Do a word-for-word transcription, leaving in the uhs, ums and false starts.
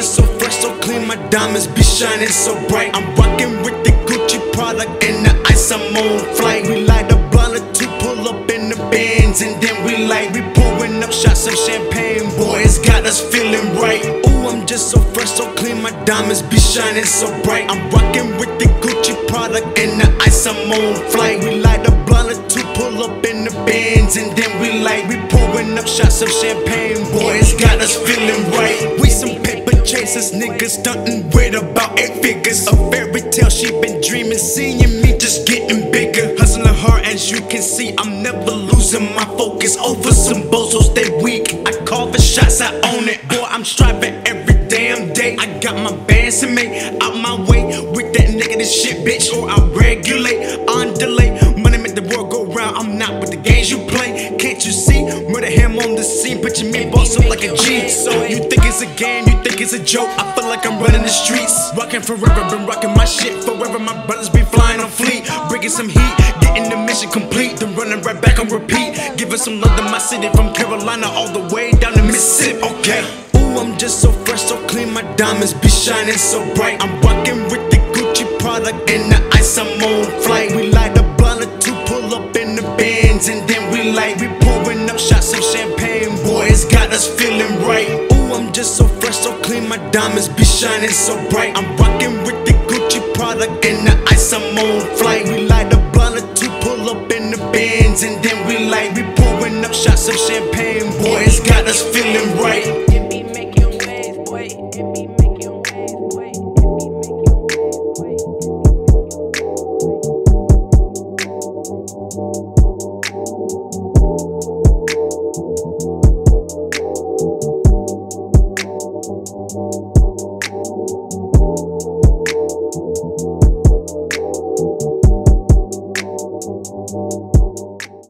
Fashion so fresh, so clean, my diamonds be shining so bright. I'm rocking with the Gucci product and the ice, I'm on flight. We light a blunt or two, pull up in the Benz, and then we light. We pouring up shots of champagne, boy, it's got us feeling right. Ooh, I'm just so fresh, so clean, my diamonds be shining so bright. I'm rocking with the Gucci product and the ice, I'm on flight. We light a blunt or two, pull up in the Benz, and then we light. We pouring up shots of champagne, boy, it's got us feeling right. We some paper chasers, niggas stunting with about eight figures. A fairy tale she been dreaming, seeing me just getting bigger. Hustling hard, as you can see, I'm never losing my focus. Over some bozos, they weak. I call the shots, I own it. Boy, I'm striving every damn day. I got my bands to make, out my way. With that negative shit, bitch, or I regulate on delay. Money make the world go round, I'm not with the games you play. Can't you see? Murder him on the scene, put your man boss up like a G. So you think it's a game, you think it's a joke. I feel like I'm running the streets. Rockin' forever, been rockin' my shit forever. My brothers be flying on fleet, bringing some heat, getting the mission complete. Then running right back on repeat, giving some love to my city. From Carolina all the way down to Mississippi, okay. Ooh, I'm just so fresh, so clean, my diamonds be shining so bright. I'm rockin' with the Gucci product and the ice, I'm on flight. We light a blunt or two, pull up in the Benz, and then we light. We pouring up shots of champagne, boy, it's got us feeling right. Ooh, I'm just so fresh, so clean, my diamonds be shining so bright. I'm rockin' with the Gucci product and the ice, I'm on flight. We light a blunt or two, pull up in the Benz, and then we light. We pouring up shots of champagne, boy, it's got us feeling right. Thank you.